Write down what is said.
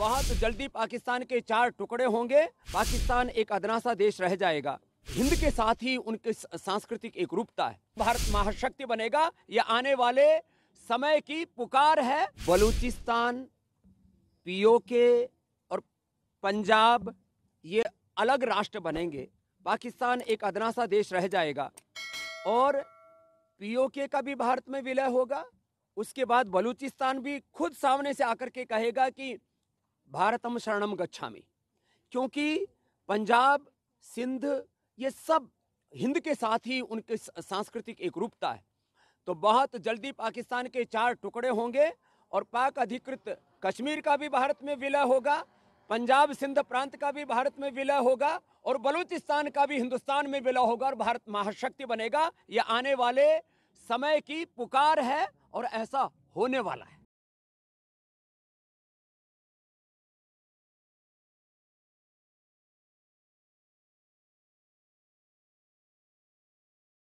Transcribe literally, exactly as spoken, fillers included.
बहुत जल्दी पाकिस्तान के चार टुकड़े होंगे, पाकिस्तान एक अदना सा देश रह जाएगा। हिंद के साथ ही उनकी सांस्कृतिक एकरूपता है। भारत महाशक्ति बनेगा, यह आने वाले समय की पुकार है। बलूचिस्तान, पीओके और पंजाब ये अलग राष्ट्र बनेंगे, पाकिस्तान एक अदना सा देश रह जाएगा। और पीओके का भी भारत में विलय होगा। उसके बाद बलूचिस्तान भी खुद सामने से आकर के कहेगा कि भारतम शरणम गच्छामि, क्योंकि पंजाब, सिंध ये सब हिंद के साथ ही उनकी सांस्कृतिक एकरूपता है। तो बहुत जल्दी पाकिस्तान के चार टुकड़े होंगे और पाक अधिकृत कश्मीर का भी भारत में विलय होगा, पंजाब सिंध प्रांत का भी भारत में विलय होगा और बलूचिस्तान का भी हिंदुस्तान में विलय होगा और भारत महाशक्ति बनेगा। यह आने वाले समय की पुकार है और ऐसा होने वाला है।